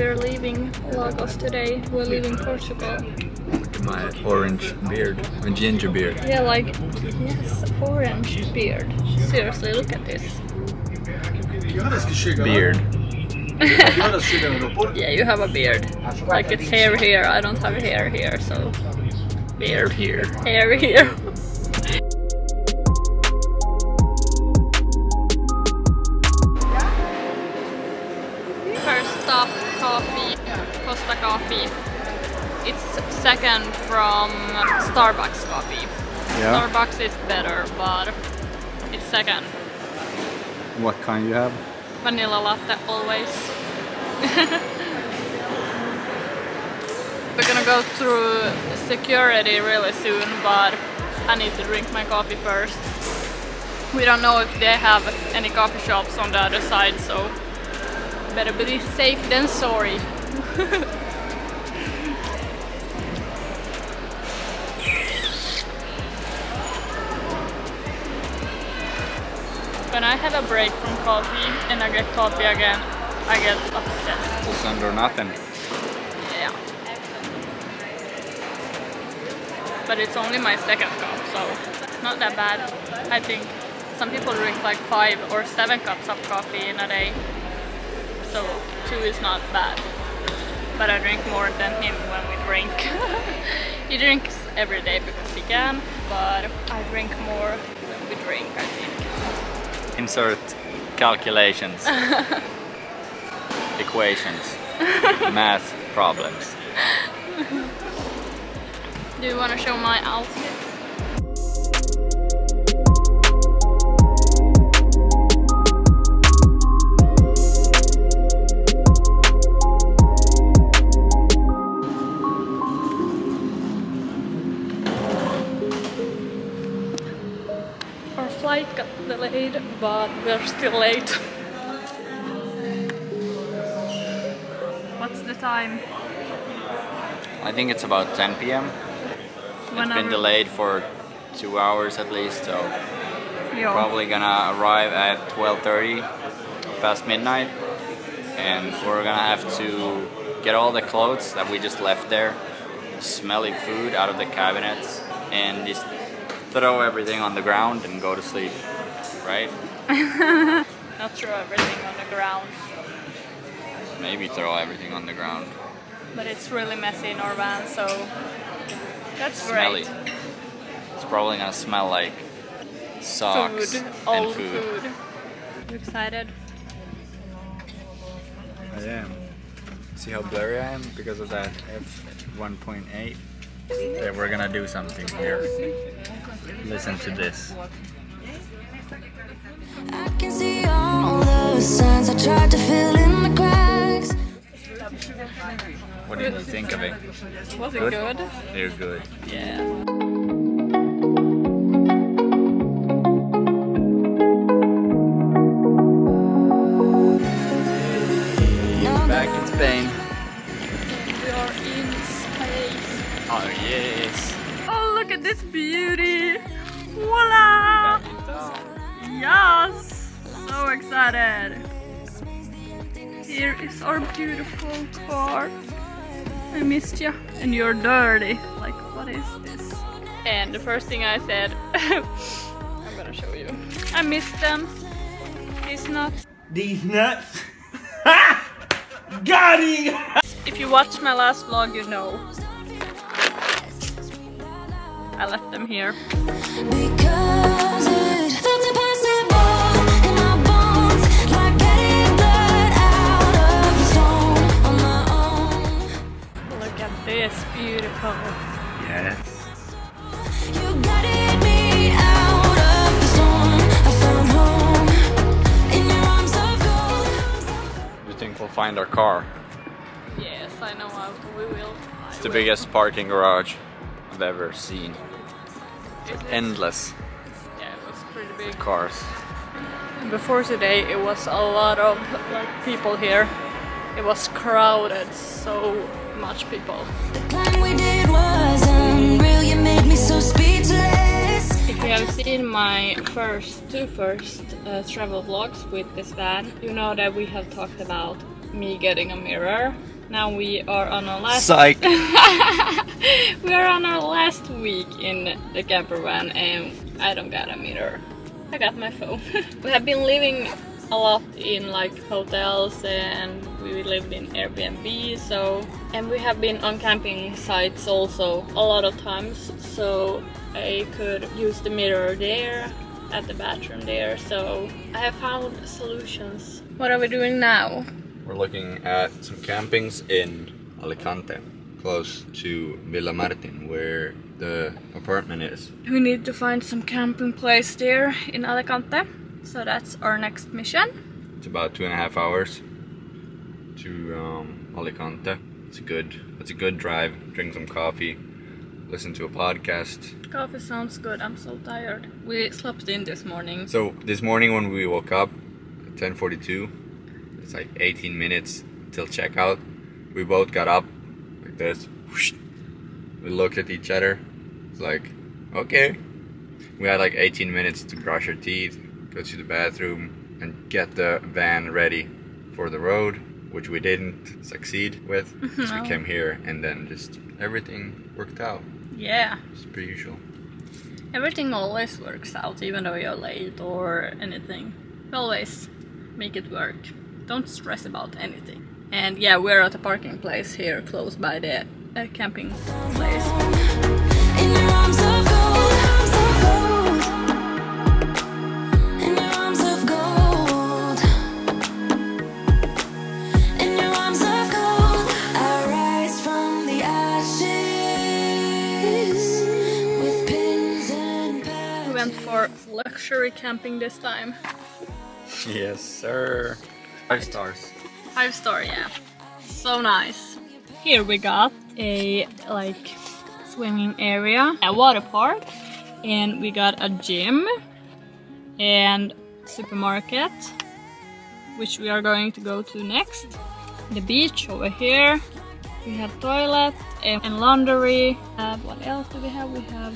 we're leaving Lagos today. We're leaving Portugal. My orange beard, my ginger beard. Yeah, like, yes, orange beard. Seriously, look at this. Beard. Yeah, you have a beard. Like, it's hair here, I don't have hair here, so... Beard here. Hair here. First stop, coffee, Costa Coffee. It's second from Starbucks coffee. Yeah. Starbucks is better, but it's second. What kind you have? Vanilla latte, always. We're gonna go through security really soon, but I need to drink my coffee first. We don't know if they have any coffee shops on the other side, so better be safe than sorry. When I have a break from coffee and I get coffee again, I get obsessed. Just under nothing. Yeah. But it's only my second cup, so it's not that bad. I think some people drink like 5 or 7 cups of coffee in a day. So 2 is not bad. But I drink more than him when we drink. He drinks every day because he can, but I drink more when we drink, I think. Insert calculations, equations, math problems. Do you want to show my outfit? Flight got delayed, but we're still late. What's the time? I think it's about 10 p.m. It's been delayed for 2 hours at least, so Yo. Probably gonna arrive at 12:30 past midnight, and we're gonna have to get all the clothes that we just left there, smelly food out of the cabinets, and just throw everything on the ground and go to sleep, right? Not throw everything on the ground. Maybe throw everything on the ground. But it's really messy in our van, so that's great. Smelly. It's probably gonna smell like socks and food. Old food. You excited? I am. See how blurry I am because of that f1.8? Yeah, we're gonna do something here. Listen to this. I can see all the signs I tried to fill in the cracks. What did you think of it? Was it good? They're good. Yeah. Back in Spain. We are in Spain. Oh yes. Look at this beauty! Voila! Yes! So excited! Here is our beautiful car. I missed you. And you're dirty. Like, what is this? And the first thing I said, I'm gonna show you. I missed them. These nuts. These nuts? Got it! If you watched my last vlog, you know. I left them here. Because it felt impossible in my bones, like getting blood out of the stone on my own. Look at this, beautiful. Yes. You guided me out of the storm. I found home in your arms of gold. You think we'll find our car? Yes, I know we will. It's the biggest parking garage I've ever seen. Endless. Yeah, it was pretty big. Cars. Before today, it was a lot of like, people here. It was crowded, so much people. The climb we did was unreal. You made me so speechless. If you have seen my first travel vlogs with this van, you know that we have talked about me getting a mirror. Now we are on our last Psych. We are on our last week in the camper van and I don't got a mirror. I got my phone. We have been living a lot in like hotels and we lived in Airbnb, so, and we have been on camping sites also a lot of times, so I could use the mirror there, at the bathroom there, so I have found solutions. What are we doing now? We're looking at some campings in Alicante, close to Villa Martin, where the apartment is. We need to find some camping place there in Alicante, so that's our next mission. It's about 2.5 hours to Alicante. It's a good drive. Drink some coffee, listen to a podcast. Coffee sounds good. I'm so tired. We slept in this morning. So this morning when we woke up at 10:42, it's like 18 minutes till checkout. We both got up like this. We looked at each other. It's like, okay. We had like 18 minutes to brush our teeth, go to the bathroom, and get the van ready for the road, which we didn't succeed with. Because we came here and then just everything worked out. Yeah. It's pretty usual. Everything always works out, even though you're late or anything. Always make it work. Don't stress about anything. And yeah, we're at a parking place here close by the camping place. In your arms of gold, arms of gold. In your arms of gold. In your arms of gold. I rise from the ashes with pins and patches. We went for luxury camping this time. Yes, sir. 5 stars. 5-star, yeah. So nice. Here we got a like swimming area, a water park, and we got a gym and supermarket, which we are going to go to next. The beach over here. We have toilet and laundry. What else do we have? We have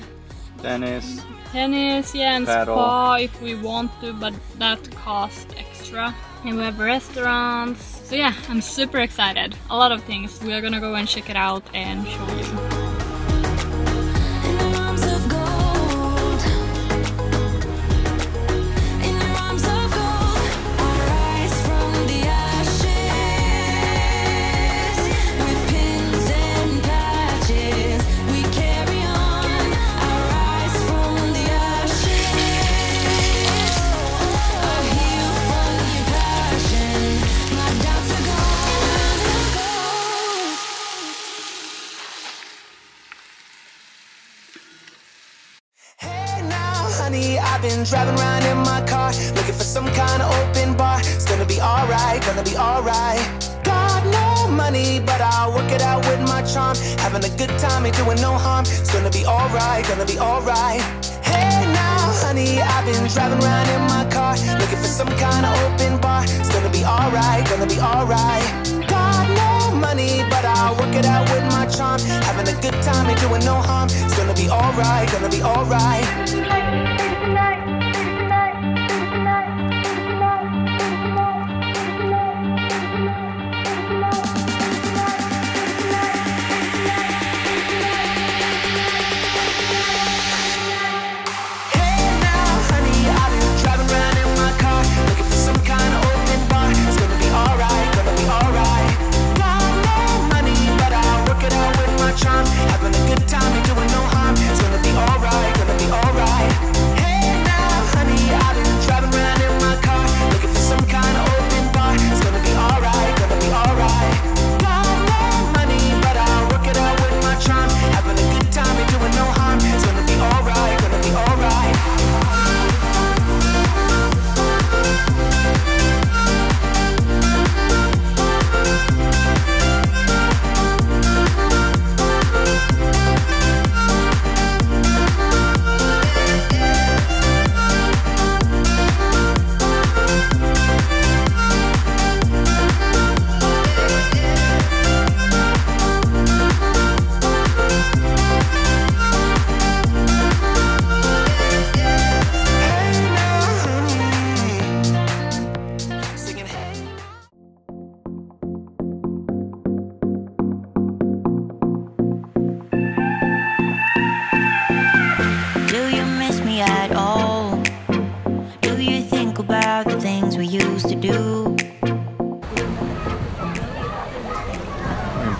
tennis. Tennis, yeah, and paddle. Spa if we want to, but that costs extra. And we have restaurants, so yeah, I'm super excited. A lot of things. We are gonna go and check it out and show you. In the arms of gold. In the arms of gold. I rise from the ashes. With pins and patches, we carry on. I rise from the ashes. I heal from your passion. My doubts are gone. Hey now, honey, I've been driving around in my car, looking for some kind of open bar. It's gonna be alright, gonna be alright. Got no money, but I'll work it out with my charm. Having a good time, ain't doing no harm. It's gonna be alright, gonna be alright. Hey now, honey, I've been driving around in my car, looking for some kind of open bar. It's gonna be alright, gonna be alright. Got no money, but I'll work it out with my charm. Having a good time, ain't doing no harm. It's gonna be alright, gonna be alright. Having a good time, ain't doing no harm. It's gonna be alright, gonna be alright. Hey.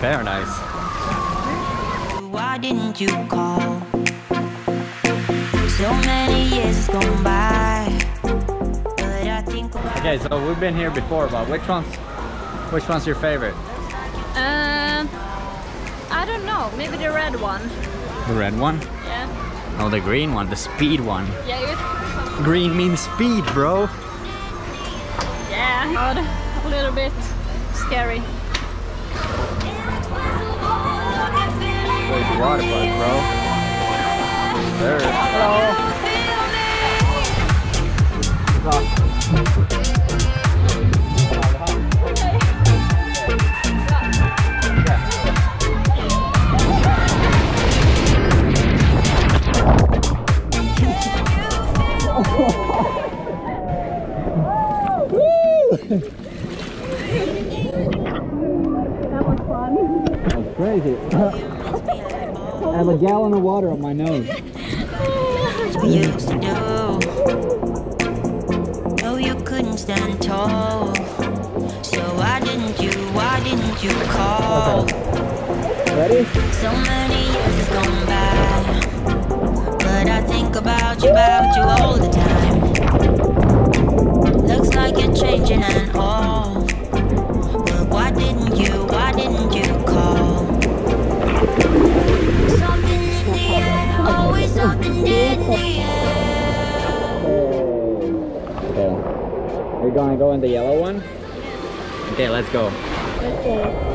Paradise. Why didn't you call? So many years gone by. But I think okay, so we've been here before, but which one's your favorite? I don't know. Maybe the red one. The red one? Yeah. Oh, the green one, the speed one. Yeah. You're... Green means speed, bro. Yeah. God, a little bit scary. There's a water bug, bro. There. That was fun. That's crazy. I have a gallon of water on my nose. No, you couldn't stand tall. So why didn't you call? Ready? So many years have gone by. But I think about you all the time. Looks like you're changing and all. But why didn't you call? Something in the air, always something in the air. Okay. Are you going to go in the yellow one? Okay, let's go. Okay.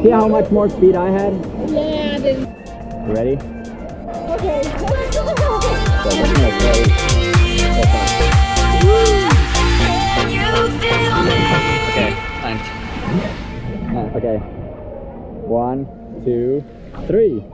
See how much more speed I had? Yeah, I did. You ready? Okay. Okay, thanks. Okay. 1, 2, 3.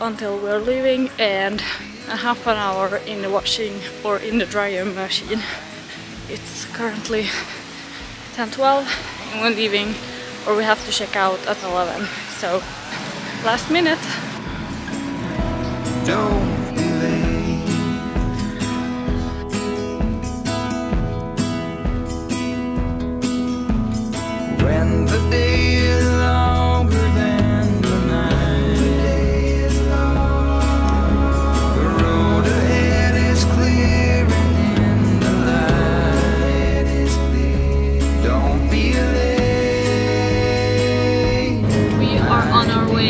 Until we're leaving and a half an hour in the washing or in the dryer machine. It's currently 10:12 and we're leaving, or we have to check out at 11, so last minute. Don't delay. When the day is longer than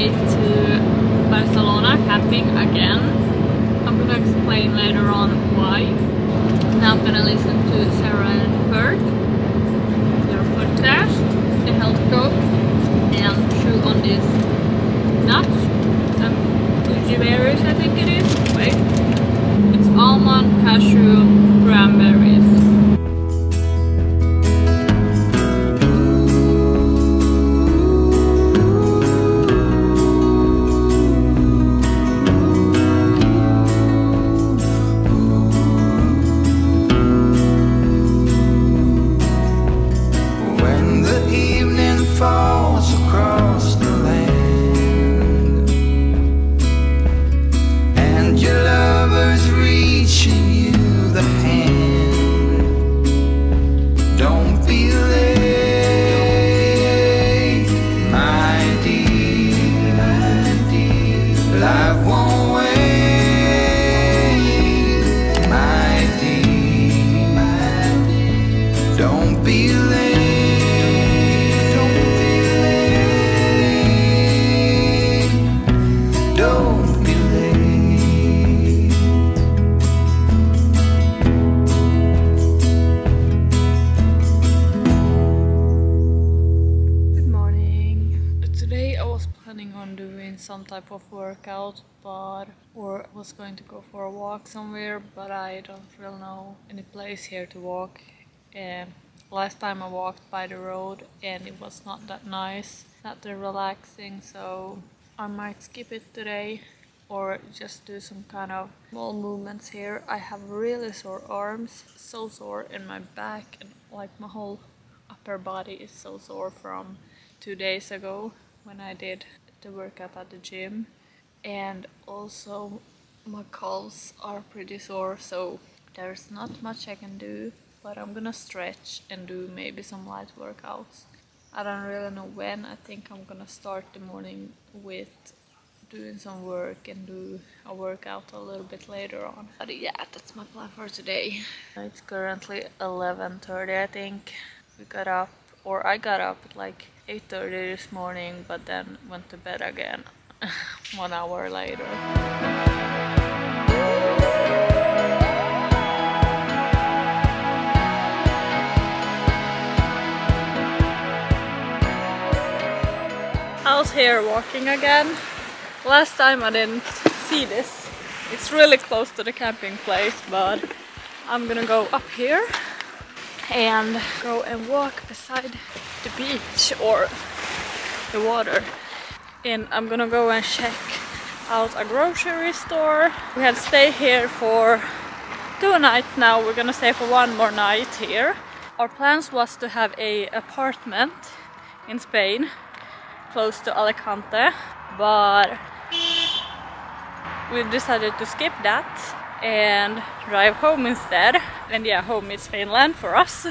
to Barcelona, camping again. doing some type of workout, or I was going to go for a walk somewhere, but I don't really know any place here to walk. Last time I walked by the road and it was not that nice, not that relaxing, so I might skip it today or just do some kind of small movements here. I have really sore arms, so sore in my back, and like my whole upper body is so sore from 2 days ago when I did the workout at the gym. And also my calves are pretty sore, so there's not much I can do, but I'm gonna stretch and do maybe some light workouts. I don't really know when. I think I'm gonna start the morning with doing some work and do a workout a little bit later on. But yeah, that's my plan for today. It's currently 11:30, I think. We got up, or I got up at like 8:30 this morning, but then went to bed again 1 hour later. I was here walking again. Last time I didn't see this. It's really close to the camping place, but I'm gonna go up here and go and walk beside the beach or the water. And I'm gonna go and check out a grocery store. We had stayed here for 2 nights now. We're gonna stay for 1 more night here. Our plans was to have an apartment in Spain, close to Alicante, but we decided to skip that and drive home instead. And yeah, home is Finland for us.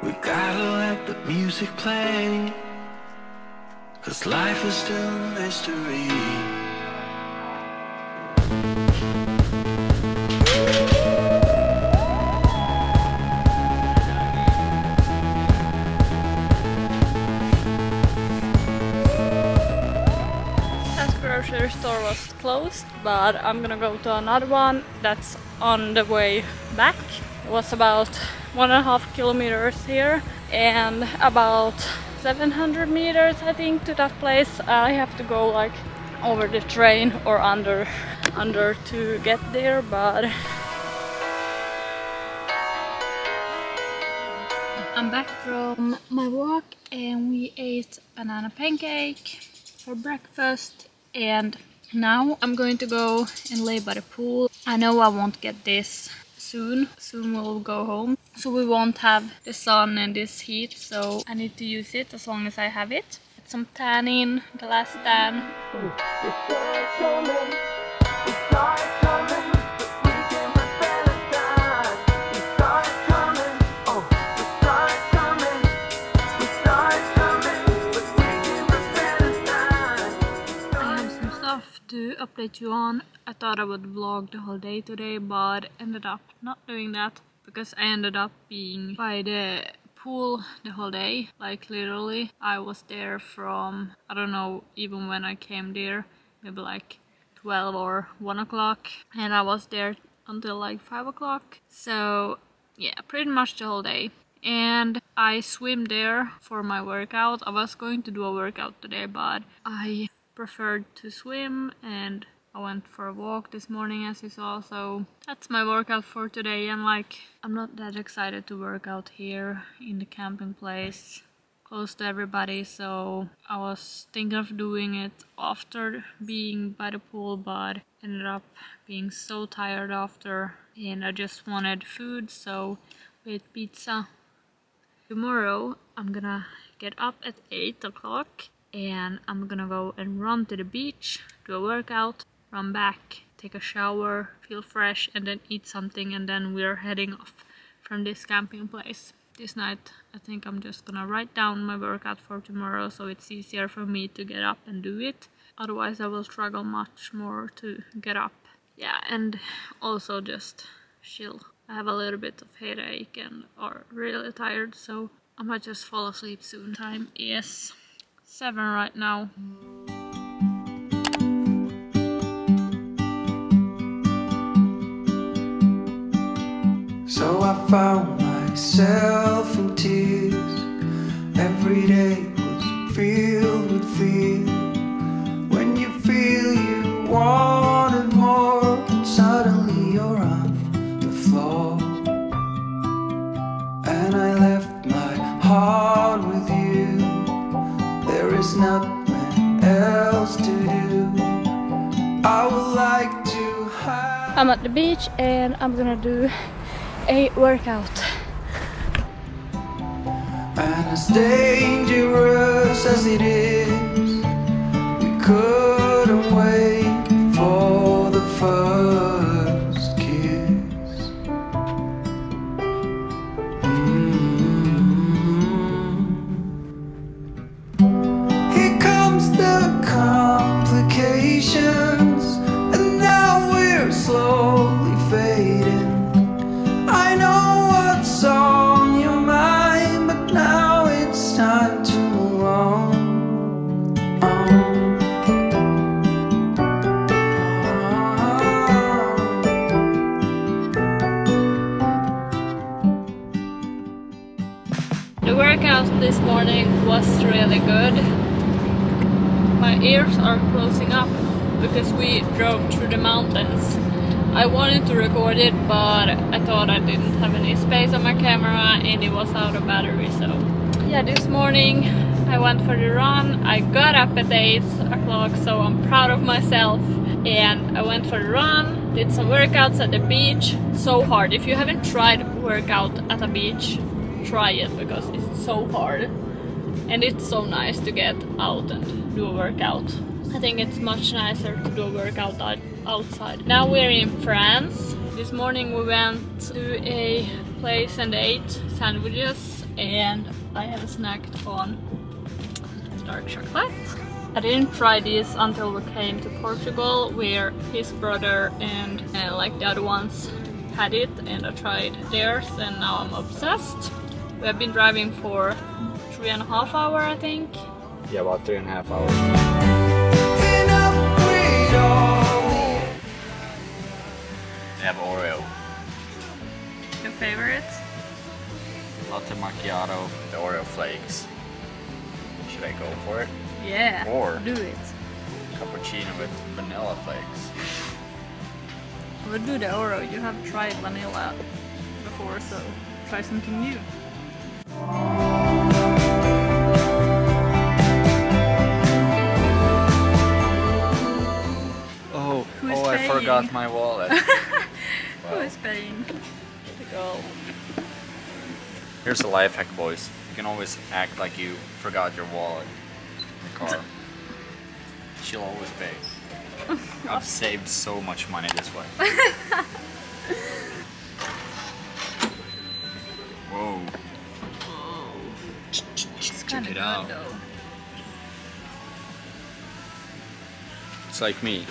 We gotta let the music play, 'cause life is still a mystery. That grocery store was closed, but I'm gonna go to another one that's on the way back. It was about 1.5 kilometers here and about 700 meters I think to that place. I have to go like over the train or under to get there, but I'm back from my walk and we ate banana pancake for breakfast, and now I'm going to go and lay by the pool. I know I won't get this soon we'll go home, so we won't have the sun and this heat, so I need to use it as long as I have it. Get some tan in, the last tan. I have some stuff to update you on. I thought I would vlog the whole day today, but ended up not doing that because I ended up being by the pool the whole day. Like literally, I was there from, I don't know, even when I came there, maybe like 12 or 1 o'clock. And I was there until like 5 o'clock. So yeah, pretty much the whole day. And I swim there for my workout. I was going to do a workout today, but I preferred to swim, and I went for a walk this morning as you saw, so that's my workout for today. And like, I'm not that excited to work out here in the camping place, close to everybody, so I was thinking of doing it after being by the pool, but ended up being so tired after, and I just wanted food, so we ate pizza. Tomorrow I'm gonna get up at 8 o'clock and I'm gonna go and run to the beach, do a workout, run back, take a shower, feel fresh, and then eat something, and then we're heading off from this camping place. this night I think I'm just gonna write down my workout for tomorrow so it's easier for me to get up and do it. Otherwise I will struggle much more to get up. Yeah, and also just chill. I have a little bit of headache and are really tired, so I might just fall asleep soon. Time is 7 right now. So I found myself in tears. Every day was filled with fear. When you feel you wanted more, and suddenly you're on the floor. And I left my heart with you. There is nothing else to do. I would like to hide. I'm at the beach and I'm gonna do a workout. And as dangerous as it is, we couldn't wait for the first kiss. Here comes the complications, and now we're slowly fading. I know what's on your mind, but now it's time to move on. The workout this morning was really good. My ears are closing up because we drove through the mountains. I wanted to record it, but I thought I didn't have any space on my camera and it was out of battery, so... Yeah, this morning I went for the run. I got up at 8 o'clock, so I'm proud of myself. And I went for the run, did some workouts at the beach. So hard. If you haven't tried workout at a beach, try it, because it's so hard. And it's so nice to get out and do a workout. I think it's much nicer to do a workout outside. Now we're in France. This morning we went to a place and ate sandwiches, and I have snacked on dark chocolate. I didn't try this until we came to Portugal, where his brother and like the other ones had it, and I tried theirs and now I'm obsessed. We have been driving for 3.5 hours, I think. Yeah, about 3.5 hours. They have Oreo. Your favorite? Latte macchiato, the Oreo flakes. Should I go for it? Yeah. Or do it. Cappuccino with vanilla flakes. I would do the Oreo. You have tried vanilla before, so try something new. I forgot my wallet. Wow. Who is paying? The girl. Here's a life hack, boys. You can always act like you forgot your wallet in the car. She'll always pay. I've saved so much money this way. Whoa. Whoa. It's check it out. Though. It's like me.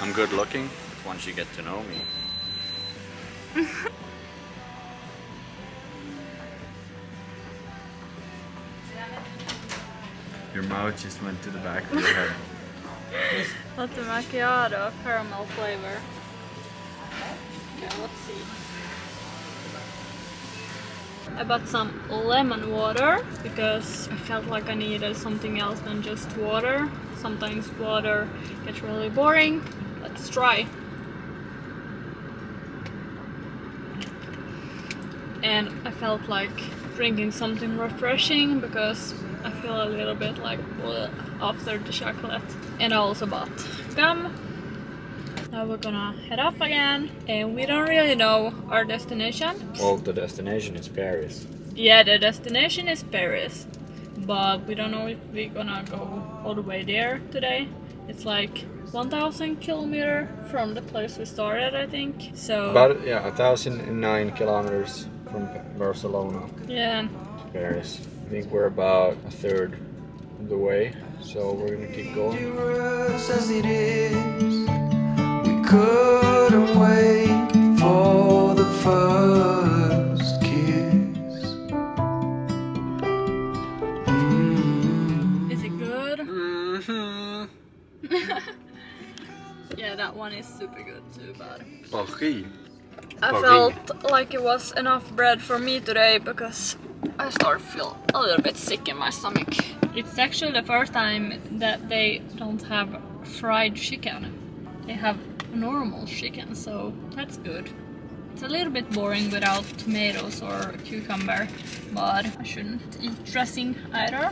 I'm good looking once you get to know me. Your mouth just went to the back of your head. That's a macchiato, caramel flavor. Okay, let's see. I bought some lemon water because I felt like I needed something else than just water. Sometimes water gets really boring. Let's try. And I felt like drinking something refreshing because I feel a little bit like bleh after the chocolate. And I also bought gum. Now we're gonna head off again, and we don't really know our destination. Well, the destination is Paris. Yeah, the destination is Paris, but we don't know if we're gonna go all the way there today. It's like 1,000 kilometers from the place we started, I think. So about, yeah, 1,009 kilometers from Barcelona to Paris. I think we're about a third of the way, so we're gonna keep going. As it is, we couldn't wait for the first kiss. Is it good? Yeah, that one is super good too, but... Okay. I felt like it was enough bread for me today because I start to feel a little bit sick in my stomach. It's actually the first time that they don't have fried chicken. They have normal chicken, so that's good. It's a little bit boring without tomatoes or cucumber, but I shouldn't eat dressing either.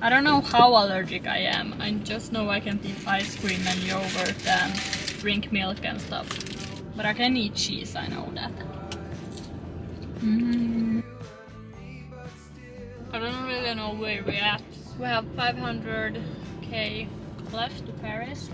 I don't know how allergic I am. I just know I can't eat ice cream and yogurt and drink milk and stuff. But I can eat cheese, I know that. I don't really know where we're at. We have 500k left to Paris.